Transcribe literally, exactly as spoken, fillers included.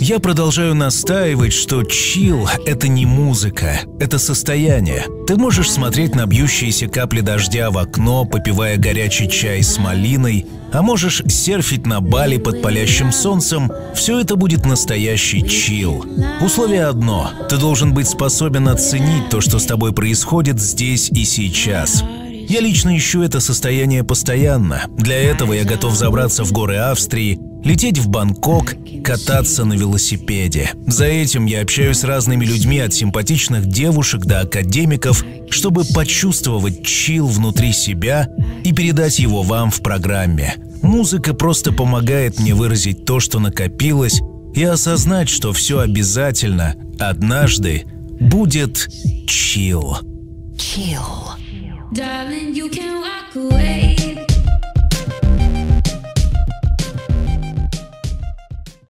Я продолжаю настаивать, что чилл — это не музыка, это состояние. Ты можешь смотреть на бьющиеся капли дождя в окно, попивая горячий чай с малиной, а можешь серфить на Бали под палящим солнцем. Все это будет настоящий чилл. Условие одно — ты должен быть способен оценить то, что с тобой происходит здесь и сейчас. Я лично ищу это состояние постоянно. Для этого я готов забраться в горы Австрии, лететь в Бангкок, кататься на велосипеде. За этим я общаюсь с разными людьми, от симпатичных девушек до академиков, чтобы почувствовать чилл внутри себя и передать его вам в программе. Музыка просто помогает мне выразить то, что накопилось, и осознать, что все обязательно однажды будет чилл. Darling, you can walk away.